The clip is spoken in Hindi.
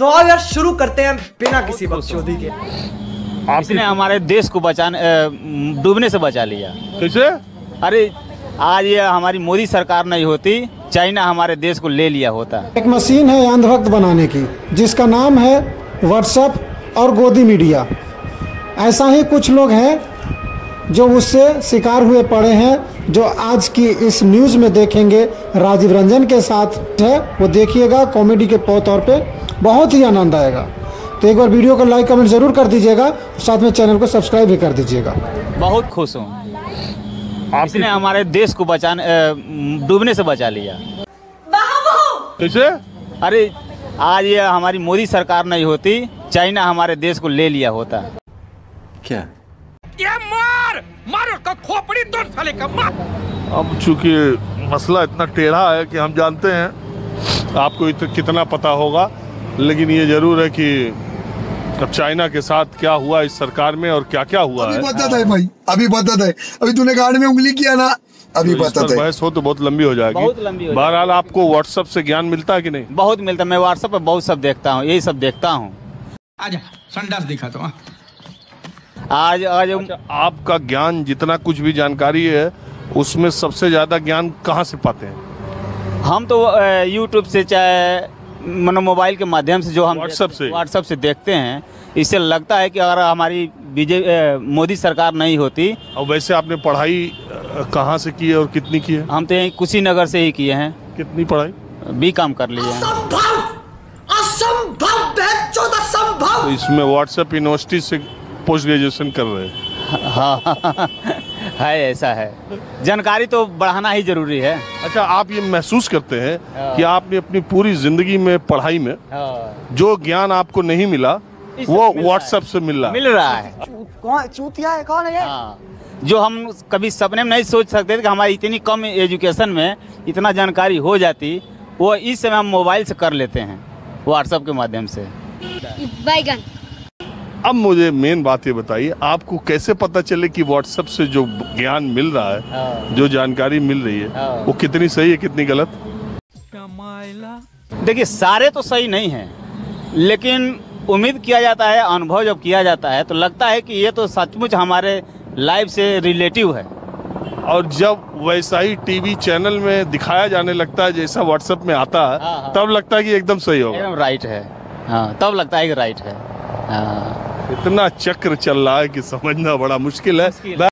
तो आओ यार शुरू करते हैं बिना किसी बकचोदी के। आपने हमारे देश को बचाने डूबने से बचा लिया। कैसे? अरे आज ये हमारी मोदी सरकार नहीं होती, चाइना हमारे देश को ले लिया होता। एक मशीन है अंधभक्त बनाने की जिसका नाम है व्हाट्सएप और गोदी मीडिया। ऐसा ही कुछ लोग हैं जो उससे शिकार हुए पड़े हैं, जो आज की इस न्यूज़ में देखेंगे राजीव रंजन के साथ है, वो देखिएगा कॉमेडी के तौर पे, बहुत ही आनंद आएगा। तो एक बार वीडियो को लाइक कमेंट ज़रूर कर दीजिएगा, साथ में चैनल को सब्सक्राइब भी कर दीजिएगा। बहुत खुश हूँ, आपने हमारे देश को बचाने डूबने से बचा लिया। कैसे? अरे आज ये हमारी मोदी सरकार नहीं होती, चाइना हमारे देश को ले लिया होता। क्या ये मार का खोपड़ी दूर साले का मार। अब चूंकि मसला इतना टेढ़ा है कि हम जानते हैं आपको इतना कितना पता होगा, लेकिन ये जरूर है कि अब चाइना के साथ क्या हुआ इस सरकार में और क्या क्या हुआ अभी पता है भाई, अभी पता है। अभी तूने गाड़ में उंगली किया ना, अभी पता है। बहस हो तो बहुत लंबी हो जाएगी। बहरहाल आपको व्हाट्सएप से ज्ञान मिलता है कि नहीं? बहुत मिलता है, मैं व्हाट्सएप पर बहुत सब देखता हूँ, यही सब देखता हूँ। आज अच्छा, आपका ज्ञान जितना कुछ भी जानकारी है उसमें सबसे ज्यादा ज्ञान कहाँ से पाते हैं? हम तो यूट्यूब से चाहे मोबाइल के माध्यम से, जो हम व्हाट्सएप से देखते हैं। इससे लगता है कि अगर हमारी मोदी सरकार नहीं होती। और वैसे आपने पढ़ाई कहाँ से की है और कितनी की है? हम तो यहीं कुशीनगर से ही किए हैं। कितनी पढ़ाई? बीकॉम कर लिया है। असंभव। तो इसमें व्हाट्सएप यूनिवर्सिटी से पोस्ट ग्रेजुएशन कर रहे हैं। हाँ है, ऐसा है। जानकारी तो बढ़ाना ही जरूरी है। अच्छा, आप ये महसूस करते हैं कि आपने अपनी पूरी जिंदगी में पढ़ाई में जो ज्ञान आपको नहीं मिला वो व्हाट्सएप से मिल रहा है। चूतिया है, कौन है ये? जो हम कभी सपने में नहीं सोच सकते थे कि हमारी इतनी कम एजुकेशन में इतना जानकारी हो जाती, वो इस समय हम मोबाइल से कर लेते हैं व्हाट्सएप के माध्यम से। बैगन। अब मुझे मेन बात ये बताइए, आपको कैसे पता चले कि व्हाट्सएप से जो ज्ञान मिल रहा है, जो जानकारी मिल रही है, वो कितनी सही है कितनी गलत? देखिए सारे तो सही नहीं है, लेकिन उम्मीद किया जाता है, अनुभव जब किया जाता है तो लगता है कि ये तो सचमुच हमारे लाइफ से रिलेटिव है। और जब वैसा ही टीवी चैनल में दिखाया जाने लगता है जैसा व्हाट्सएप में आता है, तब लगता है कि एकदम सही होगा, एकदम राइट है। हाँ, तब लगता है कि राइट है। इतना चक्र चल रहा है कि समझना बड़ा मुश्किल है।